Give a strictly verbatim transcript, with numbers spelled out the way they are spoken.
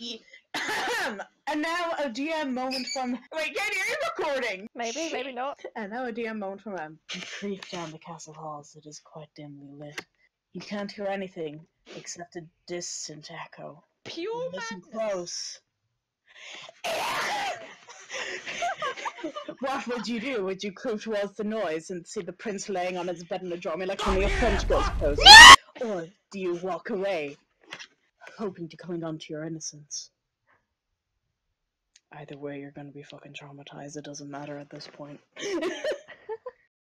Nikki. And now a D M moment from... Wait, Katie, are you recording? Maybe, Shit. Maybe not. And now a D M moment from Em. You creep down the castle halls that is quite dimly lit. You can't hear anything except a distant echo. Pure Listen madness. Close. What would you do? Would you creep towards the noise and see the prince laying on his bed in a doorway like one of your French girls poses? Or do you walk away, hoping to cling on to your innocence? Either way, you're gonna be fucking traumatized. It doesn't matter at this point.